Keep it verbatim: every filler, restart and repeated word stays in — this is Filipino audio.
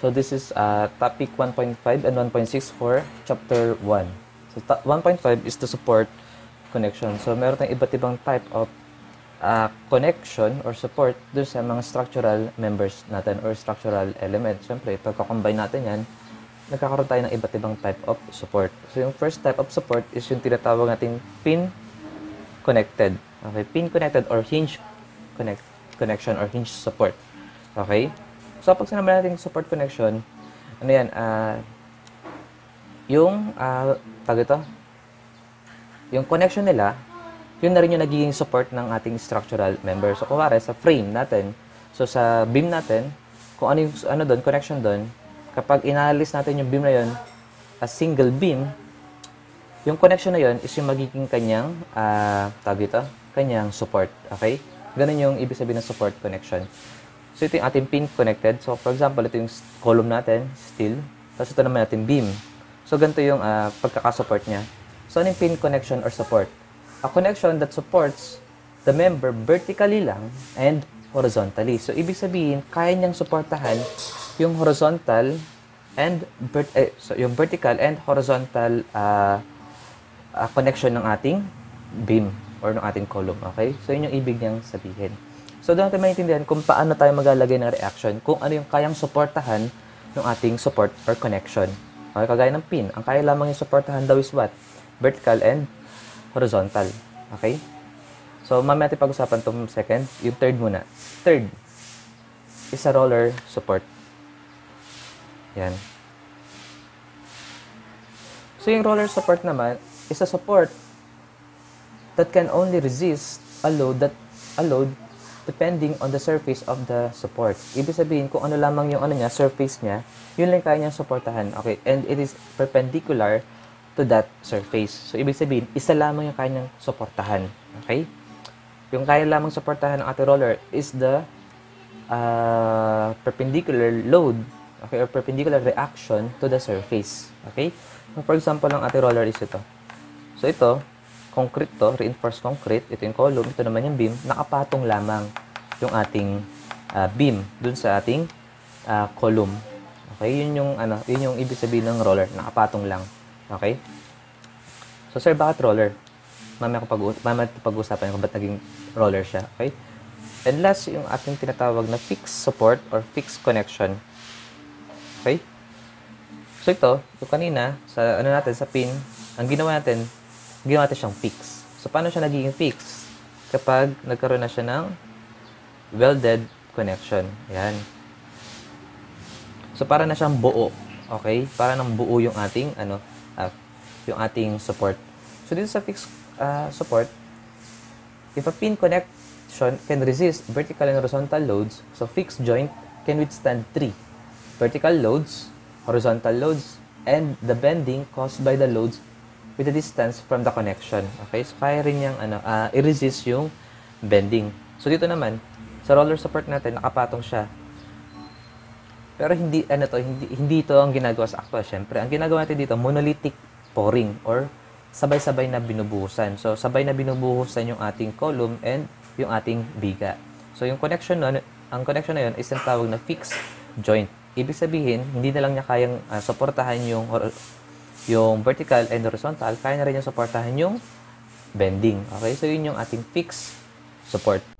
So this is uh, topic one point five and one point six for chapter one. So one point five is to support connection. So meron tayong iba't ibang type of Uh, connection or support doon sa mga structural members natin or structural element. Siyempre, pagka-combine natin yan, nagkakaroon tayo ng iba't ibang type of support. So, yung first type of support is yung tinatawag nating pin-connected. Okay? Pin-connected or hinge connect connection or hinge support. Okay? So, pag sinabi natin support connection, ano yan, uh, yung, uh, tawag ito, yung connection nila, yun na rin yung nagiging support ng ating structural member. So, kuwari, sa frame natin, so sa beam natin, kung ano, yung, ano doon, connection doon, kapag inalis natin yung beam na yun, a single beam, yung connection na yun is yung magiging kanyang, uh, tawag ito, kanyang support. Okay? Ganun yung ibig sabihin ng support connection. So, ito yung ating pin connected. So, for example, ito yung column natin, steel. Tapos, ito naman natin beam. So, ganito yung uh, pagkakasupport niya. So, ano yung pin connection or support? A connection that supports the member vertically lang and horizontally. So, ibig sabihin, kaya niyang suportahan yung horizontal and vert eh, so yung vertical and horizontal uh, uh, connection ng ating beam or ng ating column. Okay? So, yun yung ibig niyang sabihin. So, doon natin maintindihan kung paano tayo maglalagay ng reaction, kung ano yung kayang suportahan ng ating support or connection. Okay? Kagaya ng pin, ang kaya lamang yung suportahan daw is what? Vertical and horizontal. Okay? So, mamaya natin pag-usapan itong second. Yung third muna. Third is a roller support. Yan. So, yung roller support naman is a support that can only resist a load that a load depending on the surface of the support. Ibig sabihin, kung ano lamang yung ano niya, surface niya, yun lang kaya niyang supportahan. Okay? And it is perpendicular to that surface. So, ibig sabihin, isa lamang yung kaya niyang suportahan. Okay? Yung kaya lamang suportahan ng ating roller is the uh, perpendicular load, okay, or perpendicular reaction to the surface. Okay? So, for example, ang ating roller is ito. So, ito, concrete to, reinforced concrete. Ito yung column, ito naman yung beam. Nakapatong lamang yung ating uh, beam dun sa ating uh, column. Okay? Yun yung, ano, yun yung ibig sabihin ng roller. Nakapatong lang. Okay? So, sir, bakit roller? Mamaya ko pag-uusapan kung ba't naging roller siya. Okay? And last, yung ating tinatawag na fixed support or fixed connection. Okay? So, ito, ito kanina, sa ano natin, sa pin, ang ginawa natin, ginawa natin siyang fix. So, paano siya nagiging fix? Kapag nagkaroon na siya ng welded connection. Ayan. So, para na siyang buo. Okay? Para nang buo yung ating, ano, up, yung ating support. So, dito sa fixed uh, support, if a pin connection can resist vertical and horizontal loads, so fixed joint can withstand three. Vertical loads, horizontal loads, and the bending caused by the loads with the distance from the connection. Okay? So, kaya rin niyang ano, uh, i-resist yung bending. So, dito naman, sa roller support natin, nakapatong siya. Pero hindi ano to, hindi hindi ito ang ginagawa sa actual. Syempre, ang ginagawa natin dito, monolithic pouring or sabay-sabay na binubuhusan. So, sabay na binubuhusan yung ating column and yung ating biga. So, yung connection nun, ang connection na yun is ang tawag na fixed joint. Ibig sabihin, hindi na lang niya kayang uh, suportahan yung yung vertical and horizontal, kaya na rin niya suportahan yung bending. Okay? So, yun yung ating fixed support.